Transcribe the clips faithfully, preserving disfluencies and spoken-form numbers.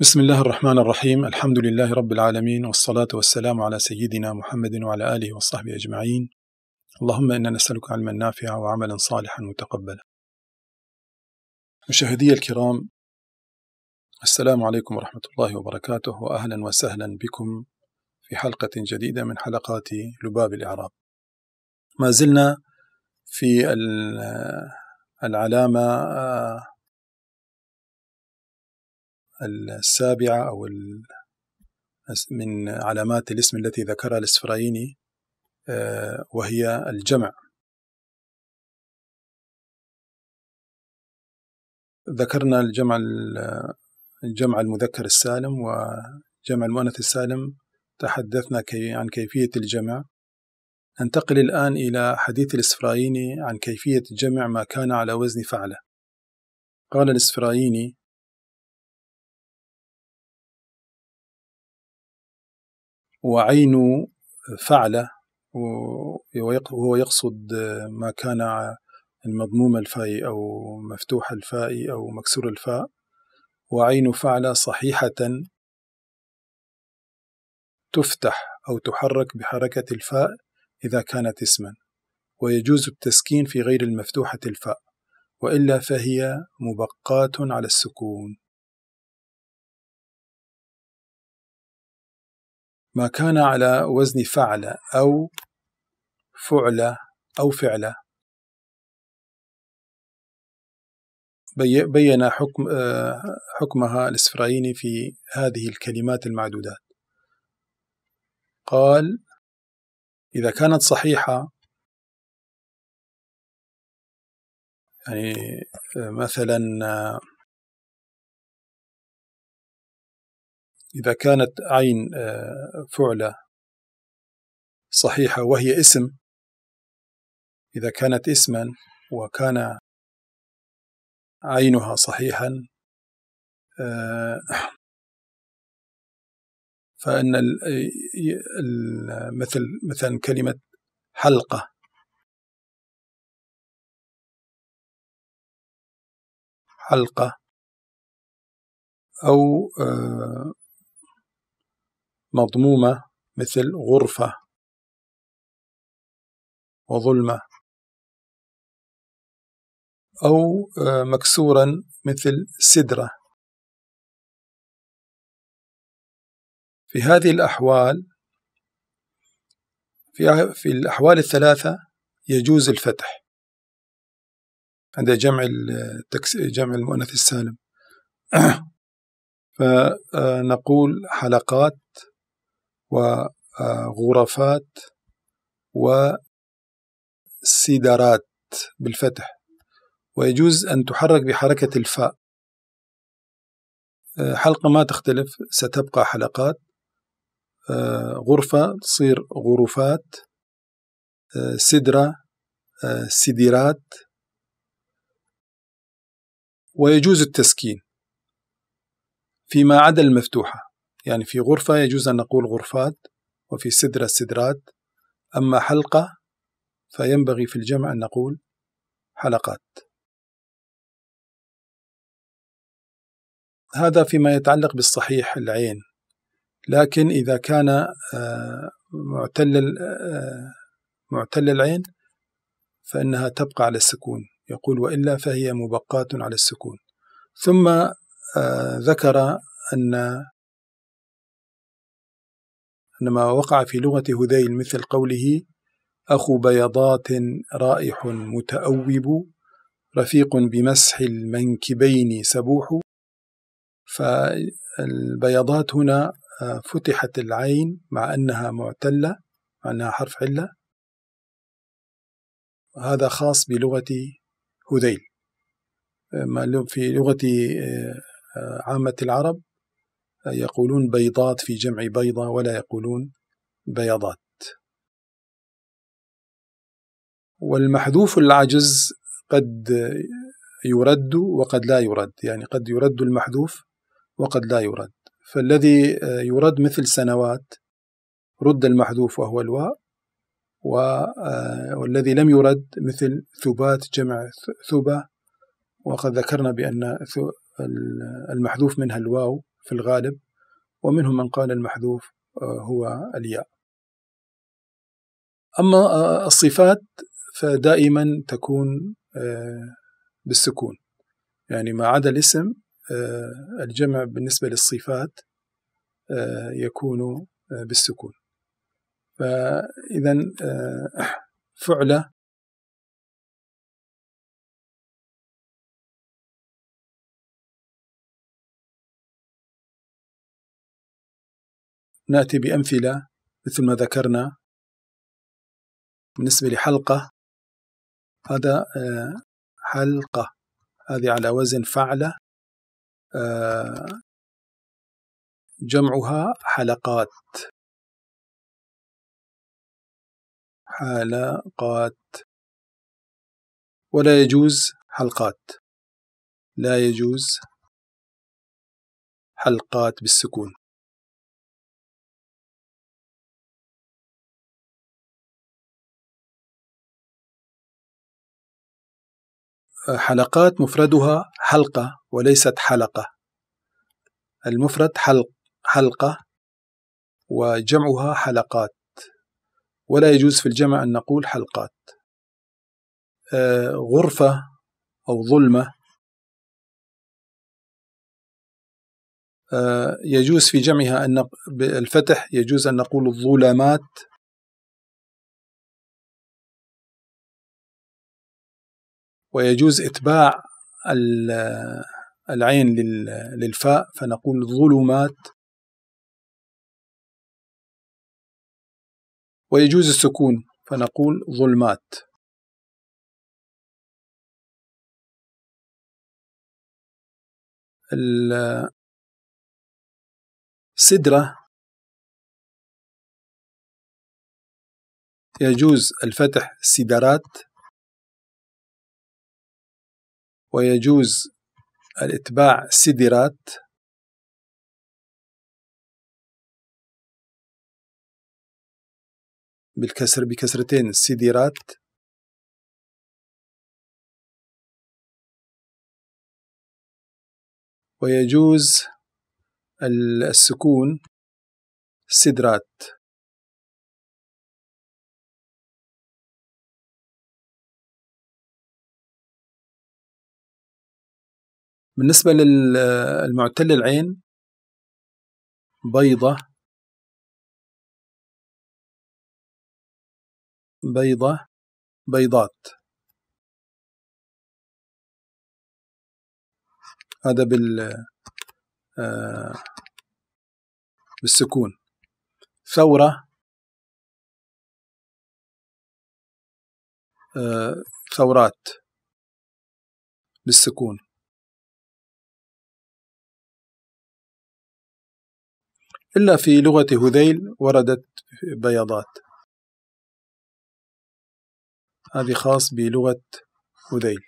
بسم الله الرحمن الرحيم. الحمد لله رب العالمين، والصلاة والسلام على سيدنا محمد وعلى آله وصحبه أجمعين. اللهم إنا نسألك علما نافعا وعملا صالحا متقبلا. مشاهدي الكرام، السلام عليكم ورحمة الله وبركاته، وأهلا وسهلا بكم في حلقة جديدة من حلقات لباب الإعراب. ما زلنا في العلامة السابعة أو من علامات الاسم التي ذكرها الإسفراييني، وهي الجمع. ذكرنا الجمع الجمع المذكر السالم وجمع المؤنث السالم، تحدثنا عن كيفية الجمع. ننتقل الآن إلى حديث الإسفراييني عن كيفية جمع ما كان على وزن فعله. قال الإسفراييني: وعين فعله، وهو يقصد ما كان المضموم الفاء أو مفتوح الفاء أو مكسور الفاء. وعين فعله صحيحة تفتح أو تحرك بحركة الفاء إذا كانت اسما، ويجوز التسكين في غير المفتوحة الفاء، وإلا فهي مبقات على السكون. ما كان على وزن فعل أو فعل أو فعل بين حكم حكمها الإسفراييني في هذه الكلمات المعدودات. قال: إذا كانت صحيحة، يعني مثلا إذا كانت عين فعلة صحيحة وهي اسم، إذا كانت اسما وكان عينها صحيحا، فإن مثل مثلا كلمة حلقة، حلقة أو مضمومة مثل غرفة وظلمة، أو مكسورا مثل سدرة. في هذه الأحوال، في في الأحوال الثلاثة يجوز الفتح عند جمع التكس جمع المؤنث السالم. فنقول: حلقات وغرفات وسدرات بالفتح، ويجوز أن تحرك بحركة الفاء. حلقة ما تختلف، ستبقى حلقات. غرفة تصير غرفات، سدرة سدرات. ويجوز التسكين فيما عدا المفتوحة، يعني في غرفة يجوز أن نقول غرفات، وفي سدرة سدرات. أما حلقة فينبغي في الجمع أن نقول حلقات. هذا فيما يتعلق بالصحيح العين. لكن إذا كان معتل معتل العين فإنها تبقى على السكون. يقول: وإلا فهي مبقات على السكون. ثم ذكر أن أن ما وقع في لغة هذيل مثل قوله: أخو بيضات رائح متأوب، رفيق بمسح المنكبين سبوح. فالبيضات هنا فتحت العين مع أنها معتلة، مع أنها حرف علة. هذا خاص بلغة هذيل. في لغة عامة العرب يقولون بيضات في جمع بيضة، ولا يقولون بيضات. والمحذوف العجز قد يرد وقد لا يرد، يعني قد يرد المحذوف وقد لا يرد. فالذي يرد مثل سنوات، رد المحذوف وهو الواء. والذي لم يرد مثل ثبات جمع ثبة، وقد ذكرنا بأن المحذوف منها الواو، في الغالب، ومنهم من قال المحذوف هو الياء. أما الصفات فدائما تكون بالسكون، يعني ما عدا الاسم الجمع بالنسبة للصفات يكون بالسكون. فإذن فعلة نأتي بأمثلة مثل ما ذكرنا. بالنسبة لحلقة، هذا حلقة، هذه على وزن فعلة، جمعها حلقات، حلقات، ولا يجوز حلقات، لا يجوز حلقات بالسكون. حلقات مفردها حلقة وليست حلقة، المفرد حلق حلقة وجمعها حلقات، ولا يجوز في الجمع أن نقول حلقات. غرفة أو ظلمة يجوز في جمعها أن بالفتح يجوز أن نقول الظلمات، ويجوز إتباع العين للفاء فنقول ظلمات، ويجوز السكون فنقول ظلمات. السدرة يجوز الفتح سدرات، ويجوز الإتباع سدرات، بالكسر بكسرتين سدرات، ويجوز السكون سدرات. بالنسبة للمعتل العين، بيضة، بيضة، بيضات، هذا بال بالسكون. ثورة، ثورات بالسكون. إلا في لغة هذيل وردت بياضات، هذه خاص بلغة هذيل.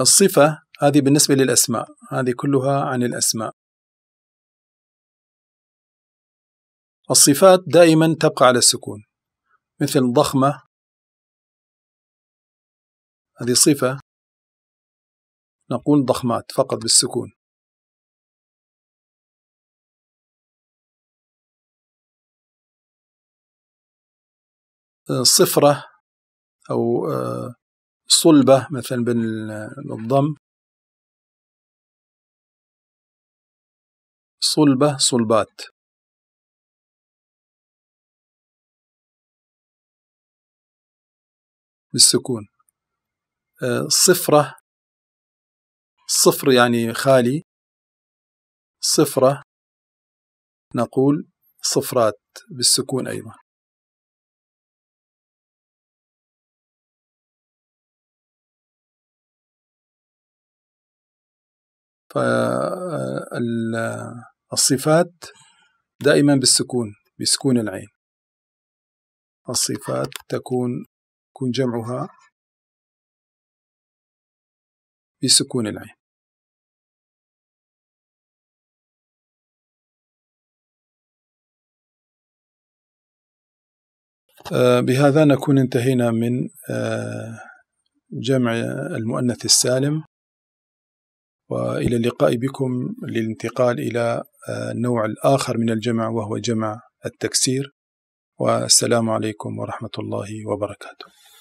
الصفة هذه بالنسبة للأسماء، هذه كلها عن الأسماء. الصفات دائما تبقى على السكون، مثل ضخمة، هذه صفة نقول ضخمات فقط بالسكون. صفرة أو صلبة مثلا بالضم، صلبة، صلبات. بالسكون. صفرة، صفر يعني خالي، صفرة نقول صفرات بالسكون أيضا. فالصفات دائما بالسكون، بسكون العين. الصفات تكون تكون جمعها بسكون العين. بهذا نكون انتهينا من جمع المؤنث السالم، وإلى اللقاء بكم للانتقال إلى النوع الآخر من الجمع وهو جمع التكسير، والسلام عليكم ورحمة الله وبركاته.